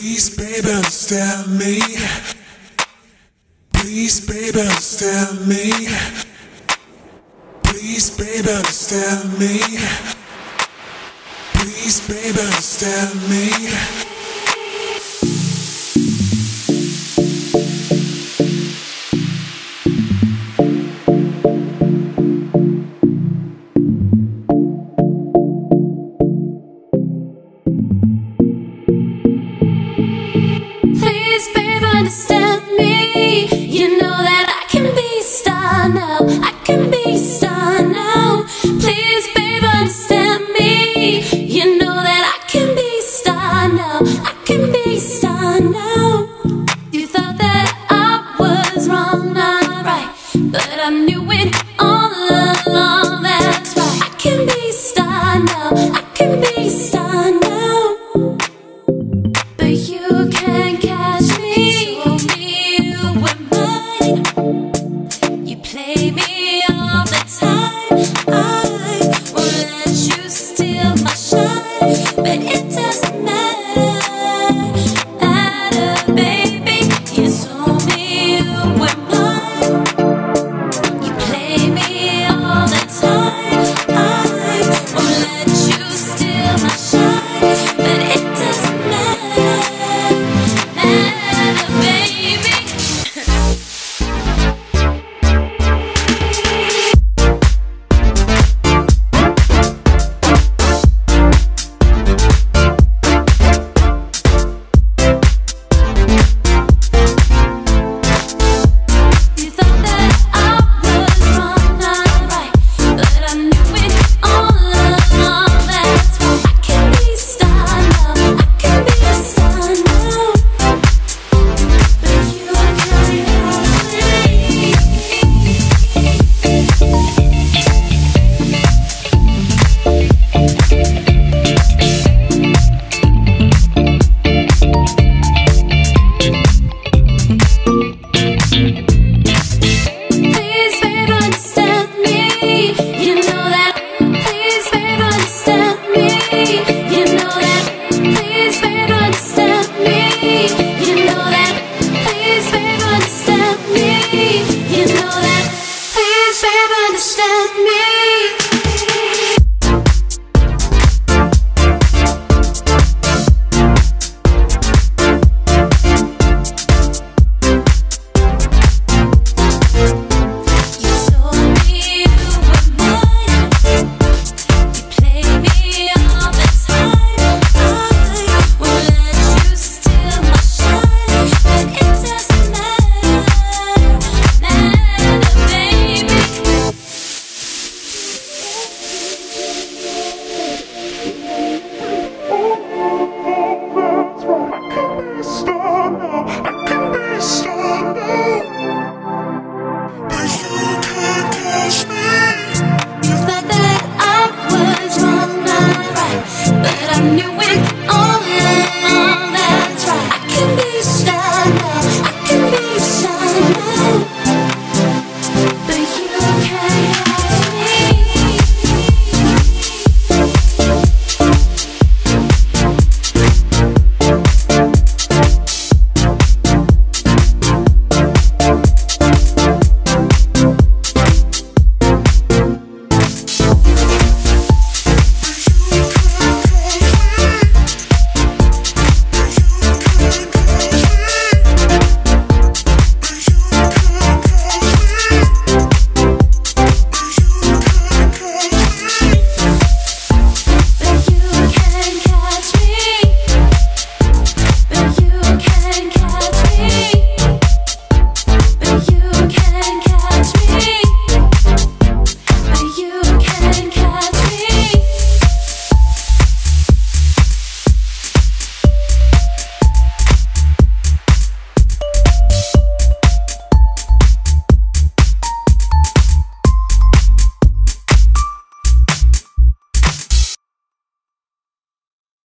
Please, baby, understand me. Please, baby, understand me. Please, baby, understand me. Please, baby, understand me.